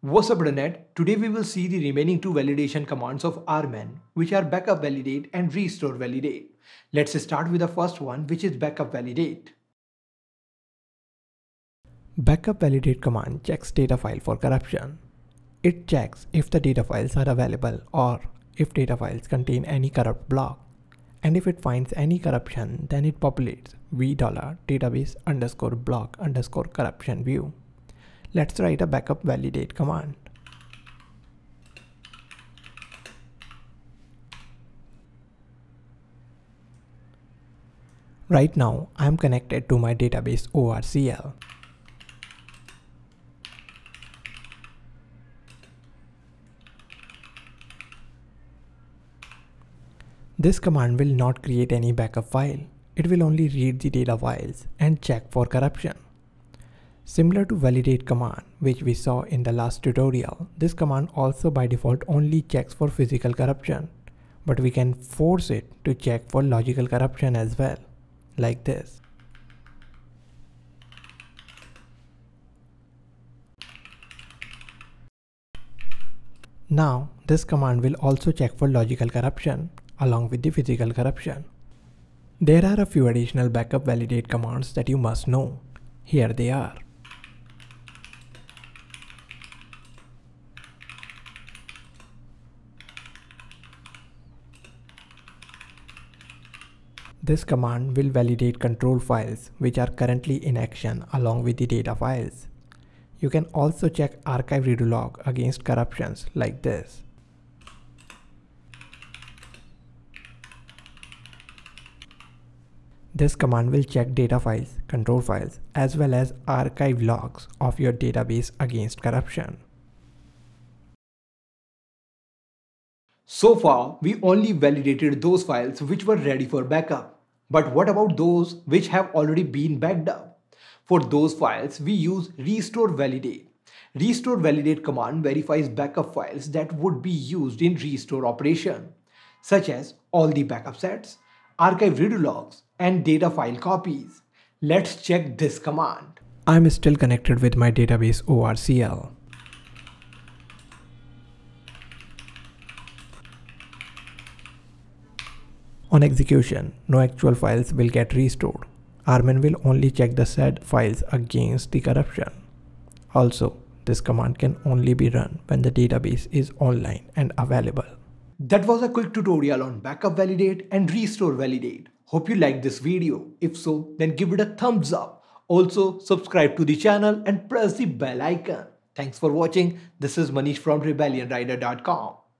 What's up internet, today we will see the remaining two validation commands of RMAN, which are backup validate and restore validate. Let's start with the first one, which is backup validate. Backup validate command checks data file for corruption. It checks if the data files are available or if data files contain any corrupt block. And if it finds any corruption, then it populates v$database_block_corruption view. Let's write a backup validate command. Right now, I am connected to my database ORCL. This command will not create any backup file. It will only read the data files and check for corruption. Similar to validate command, which we saw in the last tutorial, this command also by default only checks for physical corruption, but we can force it to check for logical corruption as well, like this. Now, this command will also check for logical corruption along with the physical corruption. There are a few additional backup validate commands that you must know. Here they are. This command will validate control files which are currently in action along with the data files. You can also check archive redo log against corruptions like this. This command will check data files, control files, as well as archive logs of your database against corruption. So far, we only validated those files which were ready for backup. But what about those which have already been backed up? For those files, we use restore validate. Restore validate command verifies backup files that would be used in restore operation, such as all the backup sets, archive redo logs, and data file copies. Let's check this command. I'm still connected with my database ORCL. On execution, no actual files will get restored. RMAN will only check the said files against the corruption. Also, this command can only be run when the database is online and available. That was a quick tutorial on backup validate and restore validate. Hope you liked this video. If so, then give it a thumbs up. Also, subscribe to the channel and press the bell icon. Thanks for watching. This is Manish from RebellionRider.com.